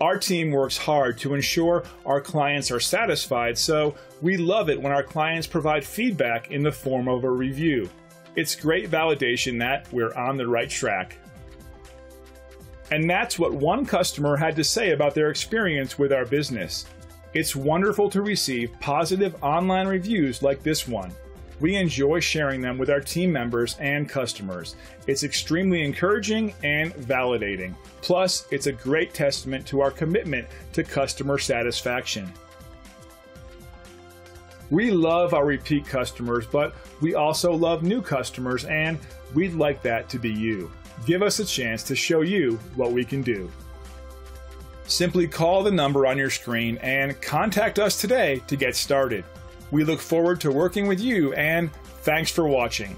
Our team works hard to ensure our clients are satisfied, so we love it when our clients provide feedback in the form of a review. It's great validation that we're on the right track. And that's what one customer had to say about their experience with our business. It's wonderful to receive positive online reviews like this one. We enjoy sharing them with our team members and customers. It's extremely encouraging and validating. Plus, it's a great testament to our commitment to customer satisfaction. We love our repeat customers, but we also love new customers, and we'd like that to be you. Give us a chance to show you what we can do. Simply call the number on your screen and contact us today to get started. We look forward to working with you, and thanks for watching.